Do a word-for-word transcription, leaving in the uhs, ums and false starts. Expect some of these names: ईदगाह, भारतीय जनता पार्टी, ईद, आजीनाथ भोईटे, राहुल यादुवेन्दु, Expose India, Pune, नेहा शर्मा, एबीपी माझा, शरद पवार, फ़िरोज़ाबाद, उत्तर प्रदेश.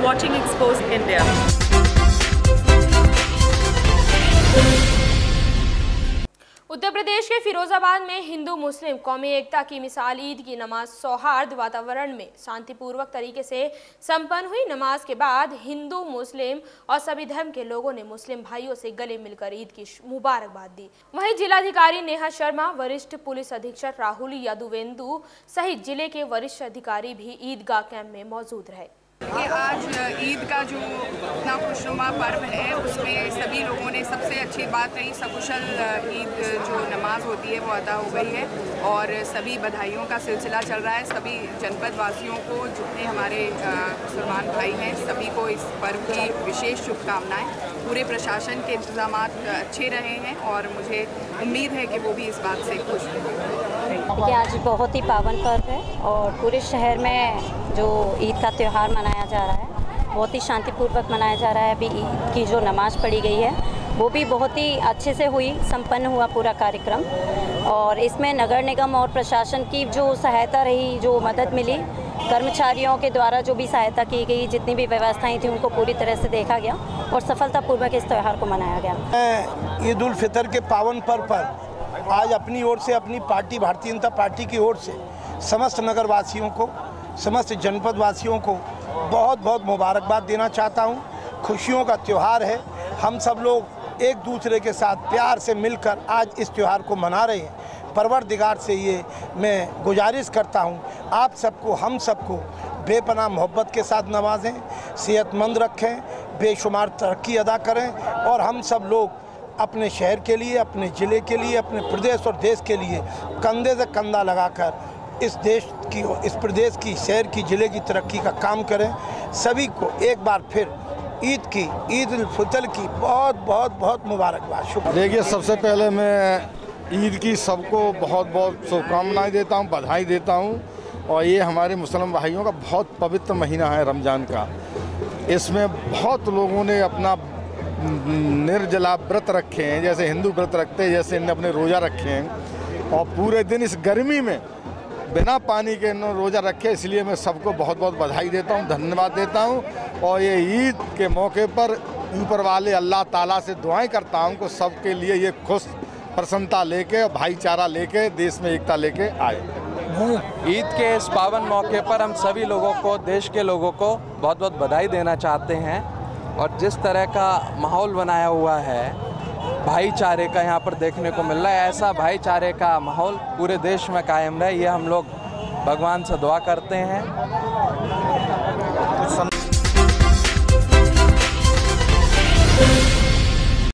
are watching Exposed India. उत्तर प्रदेश के फ़िरोज़ाबाद में हिंदू मुस्लिम कौमी एकता की मिसाल ईद की नमाज सौहार्द वातावरण में शांतिपूर्वक तरीके से संपन्न हुई। नमाज के बाद हिंदू मुस्लिम और सभी धर्म के लोगों ने मुस्लिम भाइयों से गले मिलकर ईद की मुबारकबाद दी। वहीं जिलाधिकारी नेहा शर्मा, वरिष्ठ पुलिस अधीक्षक राहुल यादुवेन्दु सहित जिले के वरिष्ठ अधिकारी भी ईदगाह कैंप में मौजूद रहे। कि आज ईद का जो इतना खुशनुमा पर्व है उसमें सभी लोगों ने सबसे अच्छी बात रही, सकुशल ईद जो नमाज होती है वो अदा हो गई है और सभी बधाइयों का सिलसिला चल रहा है। सभी जनपद वासियों को, जितने हमारे मुसलमान भाई हैं, सभी को इस पर्व की विशेष शुभकामनाएं। पूरे प्रशासन के इंतजाम अच्छे रहे हैं और मुझे उम्मीद है कि वो भी इस बात से खुश होंगे। आज बहुत ही पावन पर्व है और पूरे शहर में जो ईद का त्यौहार मनाया जा रहा है बहुत ही शांतिपूर्वक मनाया जा रहा है। अभी ईद की जो नमाज पढ़ी गई है वो भी बहुत ही अच्छे से हुई, संपन्न हुआ पूरा कार्यक्रम। और इसमें नगर निगम और प्रशासन की जो सहायता रही, जो मदद मिली, कर्मचारियों के द्वारा जो भी सहायता की गई, जितनी भी व्यवस्थाएँ थी उनको पूरी तरह से देखा गया और सफलतापूर्वक इस त्यौहार को मनाया गया। ईद उल फितर के पावन पर्व पर आज अपनी ओर से, अपनी पार्टी भारतीय जनता पार्टी की ओर से समस्त नगरवासियों को, समस्त जनपद वासियों को बहुत बहुत मुबारकबाद देना चाहता हूं। खुशियों का त्यौहार है, हम सब लोग एक दूसरे के साथ प्यार से मिलकर आज इस त्यौहार को मना रहे हैं। परवरदिगार से ये मैं गुजारिश करता हूं, आप सबको, हम सबको बेपनाह मोहब्बत के साथ नवाजें, सेहतमंद रखें, बेशुमार तरक्की अदा करें और हम सब लोग अपने शहर के लिए, अपने ज़िले के लिए, अपने प्रदेश और देश के लिए कंधे से कंधा लगाकर इस देश की, इस प्रदेश की, शहर की, ज़िले की तरक्की का काम करें। सभी को एक बार फिर ईद की, ईद उल फितर की बहुत बहुत बहुत मुबारकबाद, शुक्रिया। देखिए, सबसे पहले मैं ईद की सबको बहुत बहुत शुभकामनाएं देता हूं, बधाई देता हूं। और ये हमारे मुसलमान भाइयों का बहुत पवित्र महीना है रमज़ान का, इसमें बहुत लोगों ने अपना निर्जला व्रत रखे हैं, जैसे हिंदू व्रत रखते हैं, जैसे इन्हें अपने रोज़ा रखे हैं और पूरे दिन इस गर्मी में बिना पानी के इन्होंने रोज़ा रखे। इसलिए मैं सबको बहुत बहुत बधाई देता हूँ, धन्यवाद देता हूँ और ये ईद के मौके पर ऊपर वाले अल्लाह ताला से दुआएं करता हूँ कि सबके लिए ये खुश प्रसन्नता लेके, भाईचारा लेके, देश में एकता लेके आए। ईद के इस पावन मौके पर हम सभी लोगों को, देश के लोगों को बहुत बहुत बधाई देना चाहते हैं। और जिस तरह का माहौल बनाया हुआ है भाईचारे का, यहाँ पर देखने को मिल रहा है, ऐसा भाईचारे का माहौल पूरे देश में कायम रहे, ये हम लोग भगवान से दुआ करते हैं।